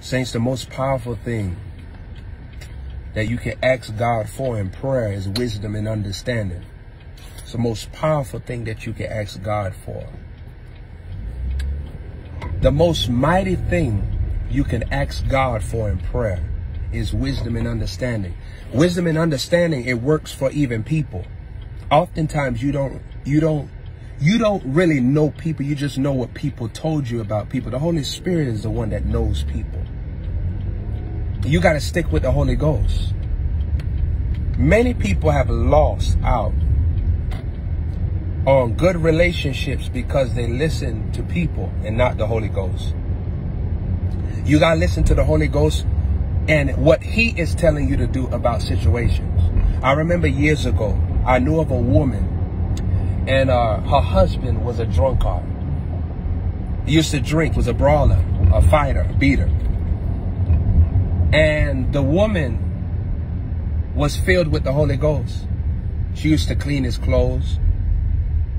Saints, the most powerful thing that you can ask God for in prayer is wisdom and understanding. It's the most powerful thing that you can ask God for. The most mighty thing you can ask God for in prayer is wisdom and understanding. Wisdom and understanding, it works for even people. Oftentimes you don't really know people. You just know what people told you about people. The Holy Spirit is the one that knows people. You got to stick with the Holy Ghost. Many people have lost out on good relationships because they listen to people and not the Holy Ghost. You got to listen to the Holy Ghost and what he is telling you to do about situations. I remember years ago, I knew of a woman, and her husband was a drunkard. He used to drink, was a brawler, a fighter, a beater. And the woman was filled with the Holy Ghost. She used to clean his clothes,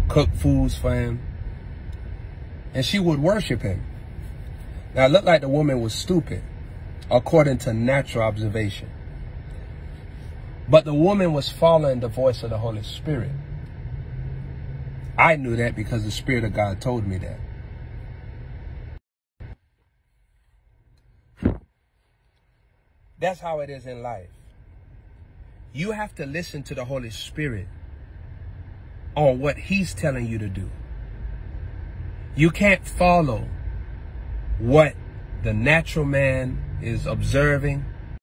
cook foods for him, and she would worship him. Now, it looked like the woman was stupid, according to natural observation. But the woman was following the voice of the Holy Spirit. I knew that because the Spirit of God told me that. That's how it is in life. You have to listen to the Holy Spirit on what he's telling you to do. You can't follow what the natural man is observing